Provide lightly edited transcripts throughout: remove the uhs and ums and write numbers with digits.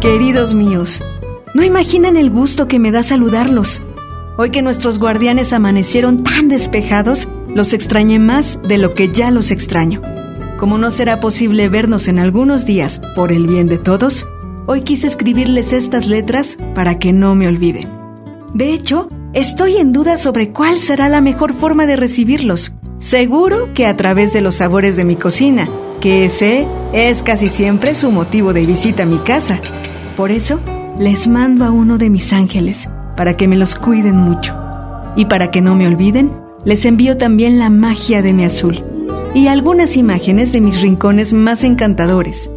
Queridos míos, no imaginan el gusto que me da saludarlos. Hoy que nuestros guardianes amanecieron tan despejados, los extrañé más de lo que ya los extraño. Como no será posible vernos en algunos días por el bien de todos, hoy quise escribirles estas letras para que no me olviden. De hecho, estoy en duda sobre cuál será la mejor forma de recibirlos. Seguro que a través de los sabores de mi cocina, que ese es casi siempre su motivo de visita a mi casa. Por eso, les mando a uno de mis ángeles, para que me los cuiden mucho. Y para que no me olviden, les envío también la magia de mi azul y algunas imágenes de mis rincones más encantadores.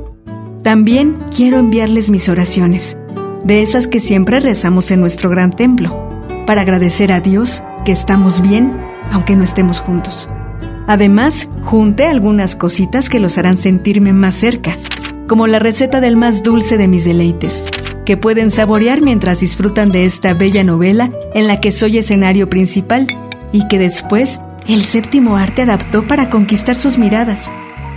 También quiero enviarles mis oraciones, de esas que siempre rezamos en nuestro gran templo, para agradecer a Dios que estamos bien, aunque no estemos juntos. Además, junté algunas cositas que los harán sentirme más cerca, como la receta del más dulce de mis deleites, que pueden saborear mientras disfrutan de esta bella novela en la que soy escenario principal y que después el séptimo arte adaptó para conquistar sus miradas.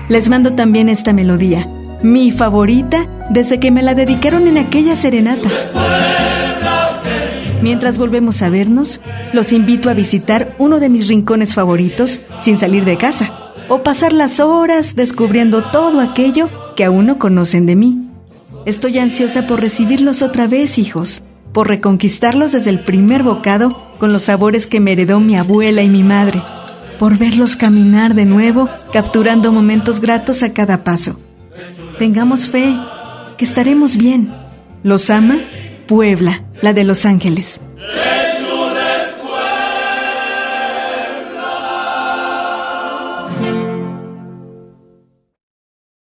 Les mando también esta melodía, mi favorita desde que me la dedicaron en aquella serenata. Mientras volvemos a vernos, los invito a visitar uno de mis rincones favoritos sin salir de casa o pasar las horas descubriendo todo aquello que aún no conocen de mí. Estoy ansiosa por recibirlos otra vez, hijos, por reconquistarlos desde el primer bocado con los sabores que me heredó mi abuela y mi madre, por verlos caminar de nuevo, capturando momentos gratos a cada paso. Tengamos fe, que estaremos bien. Los ama Puebla, la de Los Ángeles.